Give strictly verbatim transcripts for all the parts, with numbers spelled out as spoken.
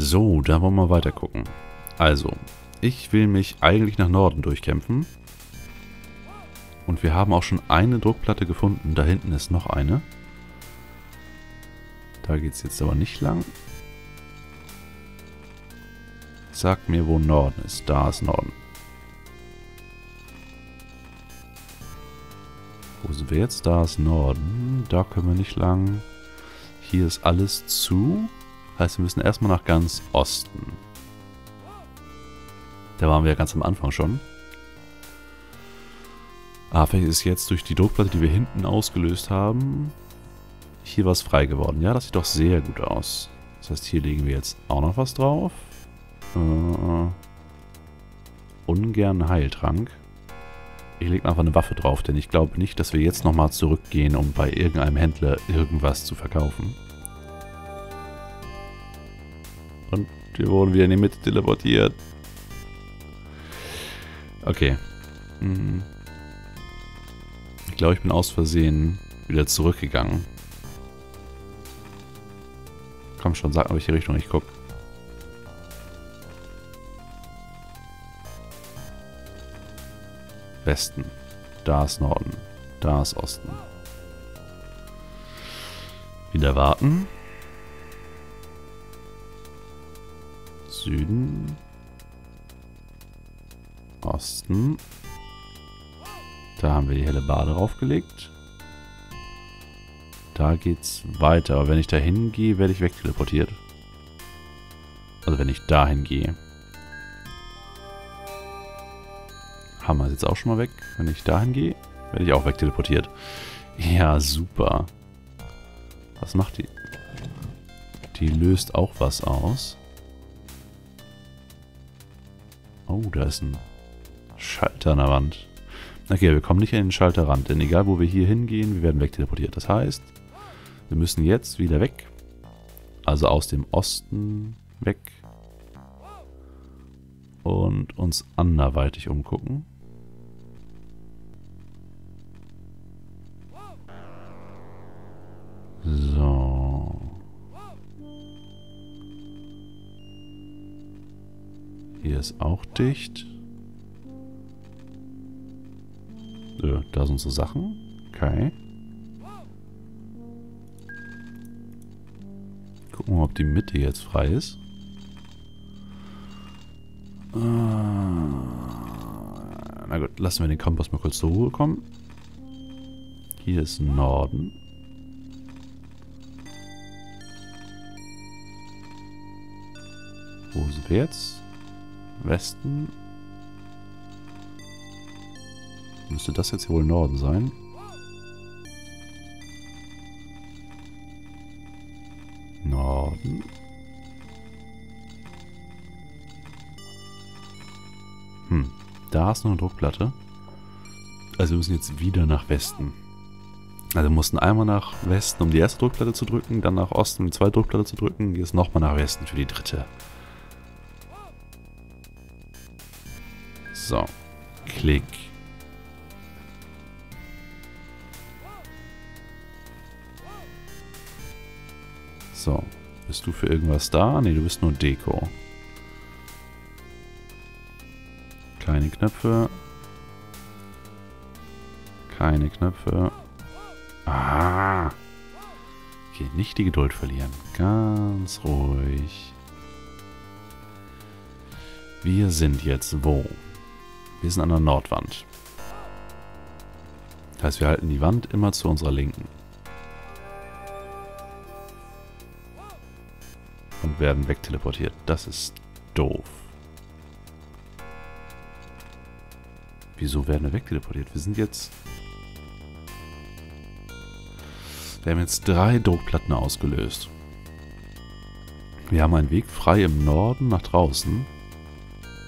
So, da wollen wir mal weiter gucken. Also, ich will mich eigentlich nach Norden durchkämpfen. Und wir haben auch schon eine Druckplatte gefunden. Da hinten ist noch eine. Da geht es jetzt aber nicht lang. Sagt mir, wo Norden ist. Da ist Norden. Wo sind wir jetzt? Da ist Norden. Da können wir nicht lang. Hier ist alles zu. Heißt, wir müssen erstmal nach ganz Osten. Da waren wir ja ganz am Anfang schon. Ah, vielleicht ist jetzt durch die Druckplatte, die wir hinten ausgelöst haben, hier was frei geworden. Ja, das sieht doch sehr gut aus. Das heißt, hier legen wir jetzt auch noch was drauf. Äh, ungern Heiltrank. Ich lege einfach eine Waffe drauf, denn ich glaube nicht, dass wir jetzt nochmal zurückgehen, um bei irgendeinem Händler irgendwas zu verkaufen. Und wir wurden wieder in die Mitte teleportiert. Okay. Mhm. Ich glaube, ich bin aus Versehen wieder zurückgegangen. Komm schon, sag mal, welche Richtung ich gucke. Westen. Da ist Norden. Da ist Osten. Wieder warten. Süden. Osten. Da haben wir die helle Bade draufgelegt. Da geht's weiter. Aber wenn ich da hingehe, werde ich wegteleportiert. Also wenn ich dahin gehe. Hammer ist jetzt auch schon mal weg. Wenn ich dahin gehe, werde ich auch wegteleportiert. Ja, super. Was macht die? Die löst auch was aus. Oh, da ist ein Schalter an der Wand. Okay, wir kommen nicht an den Schalterrand, denn egal wo wir hier hingehen, wir werden wegteleportiert. Das heißt, wir müssen jetzt wieder weg. Also aus dem Osten weg. Und uns anderweitig umgucken. So. Hier ist auch dicht. Äh, da sind so Sachen. Okay. Gucken wir mal, ob die Mitte jetzt frei ist. Äh, na gut, lassen wir den Kompass mal kurz zur Ruhe kommen. Hier ist Norden. Wo sind wir jetzt? Westen. Müsste das jetzt wohl Norden sein? Norden. Hm, da ist noch eine Druckplatte. Also wir müssen jetzt wieder nach Westen. Also wir mussten einmal nach Westen, um die erste Druckplatte zu drücken, dann nach Osten, um die zweite Druckplatte zu drücken, jetzt nochmal nach Westen für die dritte. So, klick. So, bist du für irgendwas da? Ne, du bist nur Deko. Keine Knöpfe. Keine Knöpfe. Ah! Okay, nicht die Geduld verlieren. Ganz ruhig. Wir sind jetzt wo? Wir sind an der Nordwand. Das heißt, wir halten die Wand immer zu unserer Linken. Und werden wegteleportiert. Das ist doof. Wieso werden wir wegteleportiert? Wir sind jetzt... Wir haben jetzt drei Druckplatten ausgelöst. Wir haben einen Weg frei im Norden nach draußen.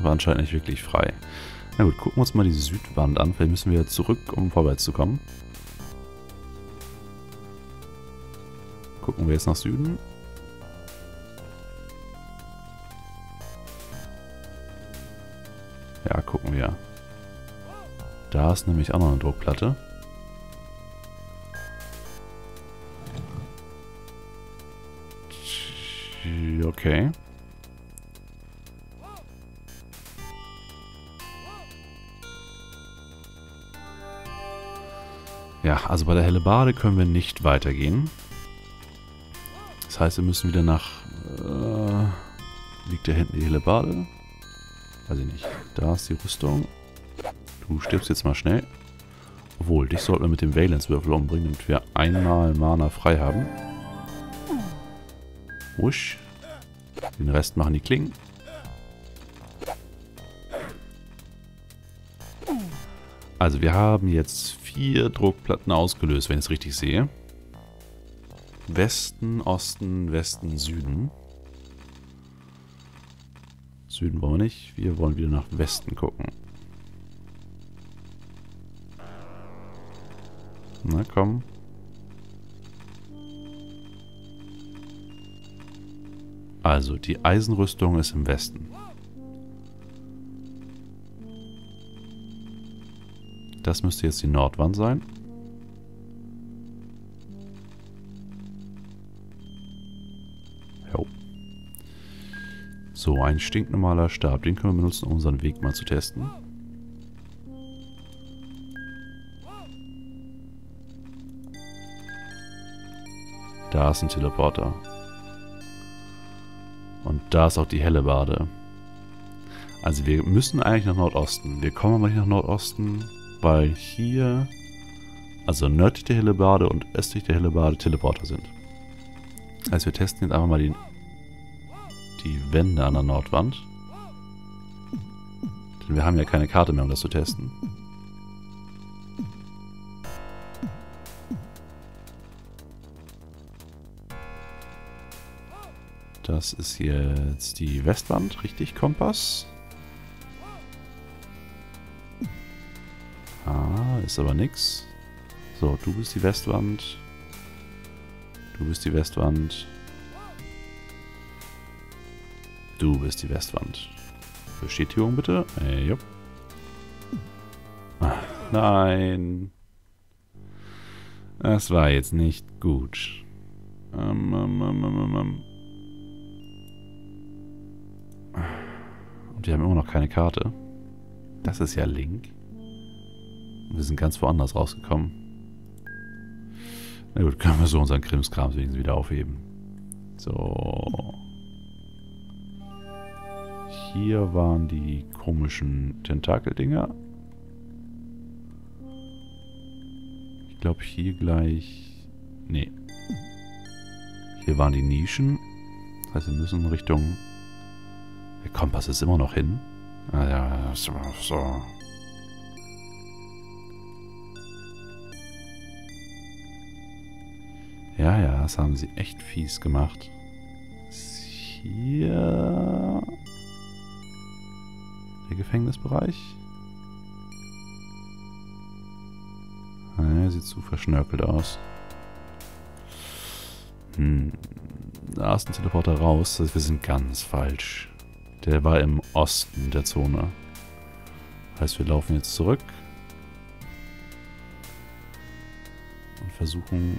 War anscheinend nicht wirklich frei. Na gut, gucken wir uns mal die Südwand an. Vielleicht müssen wir zurück, um vorwärts zu kommen. Gucken wir jetzt nach Süden. Ja, gucken wir. Da ist nämlich auch noch eine Druckplatte. Okay. Ja, also bei der Hellebarde können wir nicht weitergehen. Das heißt, wir müssen wieder nach... Äh, liegt da hinten die Hellebarde? Weiß ich nicht. Da ist die Rüstung. Du stirbst jetzt mal schnell. Obwohl, dich sollten wir mit dem Valence-Würfel umbringen, damit wir einmal Mana frei haben. Wusch. Den Rest machen die Klingen. Also wir haben jetzt vier Druckplatten ausgelöst, wenn ich es richtig sehe. Westen, Osten, Westen, Süden. Süden wollen wir nicht. Wir wollen wieder nach Westen gucken. Na komm. Also, die Eisenrüstung ist im Westen. Das müsste jetzt die Nordwand sein. Jo. So, ein stinknormaler Stab. Den können wir benutzen, um unseren Weg mal zu testen. Da ist ein Teleporter. Und da ist auch die Hellebarde. Also wir müssen eigentlich nach Nordosten. Wir kommen aber nicht nach Nordosten, weil hier, also nördlich der Hellebarde und östlich der Hellebarde Teleporter sind. Also wir testen jetzt einfach mal die, die Wände an der Nordwand. Denn wir haben ja keine Karte mehr, um das zu testen. Das ist jetzt die Westwand, richtig? Kompass. Ah, ist aber nix. So, du bist die Westwand. Du bist die Westwand. Du bist die Westwand. Bestätigung bitte. Äh, jupp. Ach, nein. Das war jetzt nicht gut. Ähm, ähm, ähm, ähm, ähm. Wir haben immer noch keine Karte. Das ist ja Link. Wir sind ganz woanders rausgekommen. Na gut, können wir so unseren Krimskrams wenigstens wieder aufheben. So. Hier waren die komischen Tentakeldinger. Ich glaube hier gleich... Nee. Hier waren die Nischen. Das heißt, wir müssen in Richtung... Der Kompass ist immer noch hin. Ah ja, so. Ja, ja, das haben sie echt fies gemacht. Hier... Der Gefängnisbereich. Ah, sieht zu verschnörkelt aus. Hm. Da ist ein Teleporter raus. Wir sind ganz falsch. Der war im Osten der Zone. Heißt, wir laufen jetzt zurück. Und versuchen...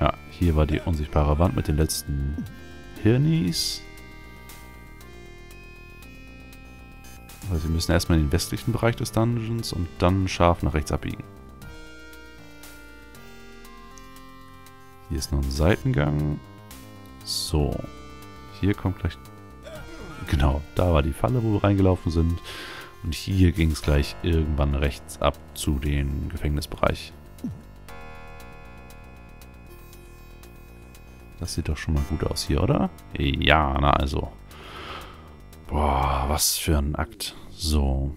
Ja, hier war die unsichtbare Wand mit den letzten Hirnis. Also wir müssen erstmal in den westlichen Bereich des Dungeons und dann scharf nach rechts abbiegen. Hier ist noch ein Seitengang. So. Hier kommt gleich... Genau, da war die Falle, wo wir reingelaufen sind. Und hier ging es gleich irgendwann rechts ab zu dem Gefängnisbereich. Das sieht doch schon mal gut aus hier, oder? Ja, na also. Boah, was für ein Akt. So.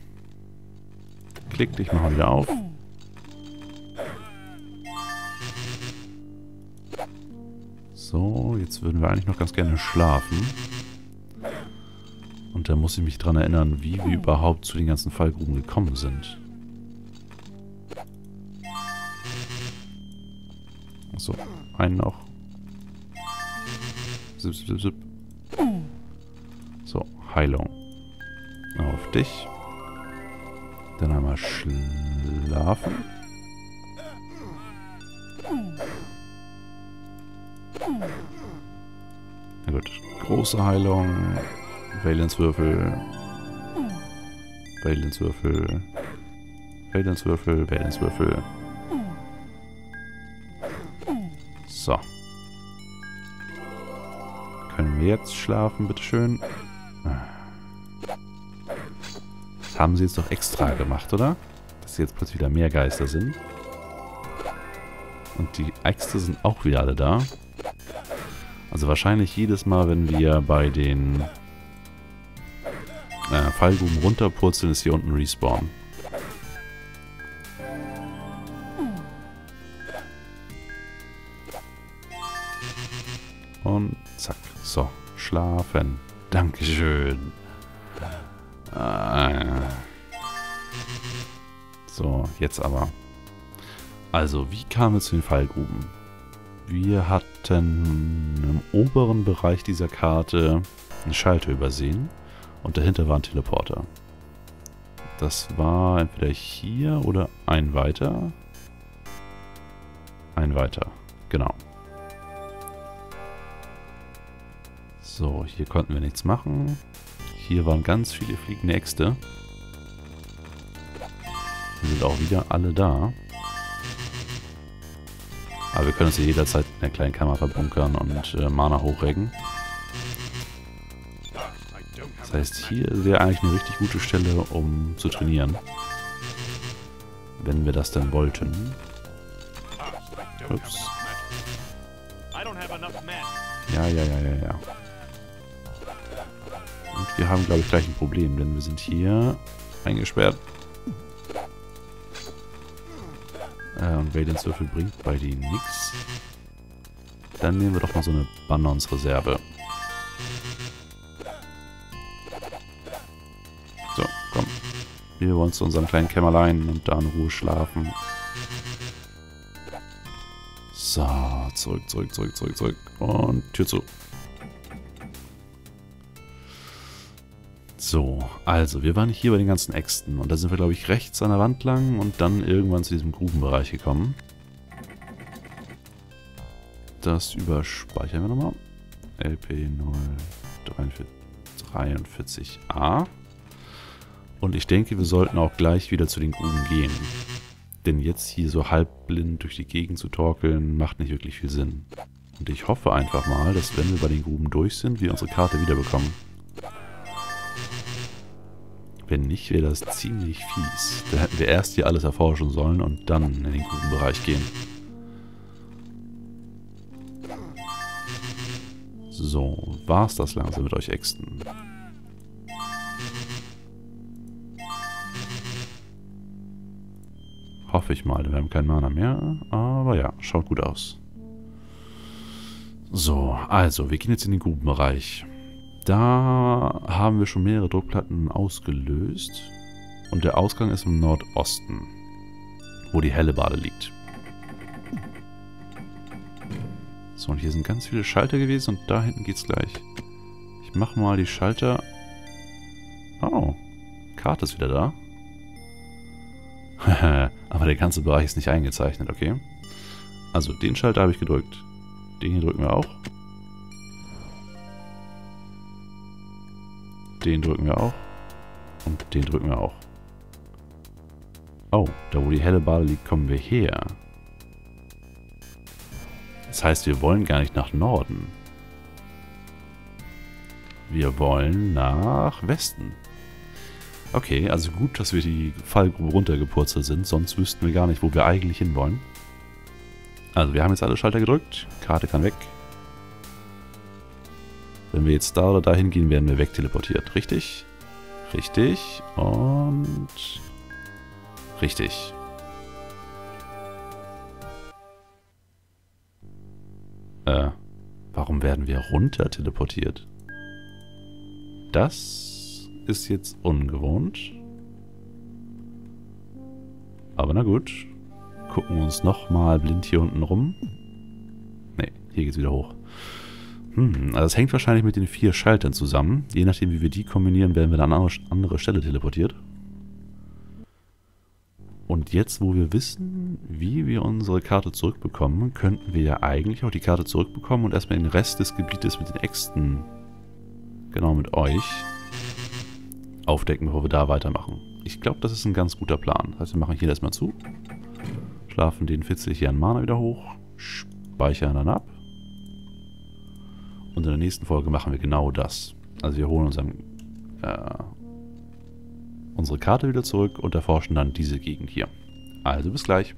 Klick dich mal wieder auf. So, jetzt würden wir eigentlich noch ganz gerne schlafen. Und da muss ich mich dran erinnern, wie wir überhaupt zu den ganzen Fallgruben gekommen sind. Achso, einen noch. Zip, zip, zip. So, Heilung. Auf dich. Dann einmal schlafen. Na gut, große Heilung. Valence-Würfel. Valence-Würfel. Valence-Würfel. Valence-Würfel. So. Können wir jetzt schlafen, bitteschön. Das haben sie jetzt doch extra gemacht, oder? Dass sie jetzt plötzlich wieder mehr Geister sind. Und die Äxte sind auch wieder alle da. Also wahrscheinlich jedes Mal, wenn wir bei den äh, Fallgruben runterpurzeln, ist hier unten Respawn. Und zack. So, schlafen. Dankeschön. Äh. So, jetzt aber. Also, wie kam es zu den Fallgruben? Wir hatten im oberen Bereich dieser Karte einen Schalter übersehen und dahinter war ein Teleporter. Das war entweder hier oder ein weiter. Ein weiter, genau. So, hier konnten wir nichts machen. Hier waren ganz viele fliegende Äxte. Die sind auch wieder alle da. Aber wir können uns hier jederzeit in der kleinen Kammer verbunkern und äh, Mana hochrecken. Das heißt, hier wäre eigentlich eine richtig gute Stelle, um zu trainieren. Wenn wir das dann wollten. Ups. Ja, ja, ja, ja, ja. Und wir haben, glaube ich, gleich ein Problem, denn wir sind hier eingesperrt. Und Valence-Würfel bringt bei denen nichts. Dann nehmen wir doch mal so eine Banons-Reserve. So, komm. Wir wollen zu unserem kleinen Kämmerlein und da in Ruhe schlafen. So, zurück, zurück, zurück, zurück, zurück. Und Tür zu. So, also, wir waren hier bei den ganzen Äxten und da sind wir, glaube ich, rechts an der Wand lang und dann irgendwann zu diesem Grubenbereich gekommen. Das überspeichern wir nochmal. L P null dreiundvierzig a. Und ich denke, wir sollten auch gleich wieder zu den Gruben gehen. Denn jetzt hier so halbblind durch die Gegend zu torkeln, macht nicht wirklich viel Sinn. Und ich hoffe einfach mal, dass wenn wir bei den Gruben durch sind, wir unsere Karte wiederbekommen. Wenn nicht, wäre das ziemlich fies. Da hätten wir erst hier alles erforschen sollen und dann in den guten Bereich gehen. So, war's das langsam mit euch Äxten. Hoffe ich mal, wir haben keinen Mana mehr. Aber ja, schaut gut aus. So, also, wir gehen jetzt in den guten Bereich. Da haben wir schon mehrere Druckplatten ausgelöst. Und der Ausgang ist im Nordosten, wo die Hellebade liegt. So, und hier sind ganz viele Schalter gewesen und da hinten geht's gleich. Ich mach mal die Schalter. Oh, Karte ist wieder da. Aber der ganze Bereich ist nicht eingezeichnet, okay. Also, den Schalter habe ich gedrückt. Den hier drücken wir auch. Den drücken wir auch. Und den drücken wir auch. Oh, da wo die Hellebade liegt, kommen wir her. Das heißt, wir wollen gar nicht nach Norden. Wir wollen nach Westen. Okay, also gut, dass wir die Fallgrube runtergepurzelt sind, sonst wüssten wir gar nicht, wo wir eigentlich hinwollen. Also wir haben jetzt alle Schalter gedrückt. Karte kann weg. Wenn wir jetzt da oder da hingehen, werden wir wegteleportiert. Richtig? Richtig. Und... Richtig. Äh, warum werden wir runter teleportiert? Das ist jetzt ungewohnt. Aber na gut. Gucken wir uns nochmal blind hier unten rum. Ne, hier geht's wieder hoch. Hm, also das hängt wahrscheinlich mit den vier Schaltern zusammen. Je nachdem, wie wir die kombinieren, werden wir dann an eine andere Stelle teleportiert. Und jetzt, wo wir wissen, wie wir unsere Karte zurückbekommen, könnten wir ja eigentlich auch die Karte zurückbekommen und erstmal den Rest des Gebietes mit den Äxten, genau mit euch, aufdecken, bevor wir da weitermachen. Ich glaube, das ist ein ganz guter Plan. Das heißt, wir machen hier erstmal zu, schlafen den vierzig hier an Mana wieder hoch, speichern dann ab. Und in der nächsten Folge machen wir genau das. Also wir holen unseren, äh, unsere Karte wieder zurück und erforschen dann diese Gegend hier. Also bis gleich.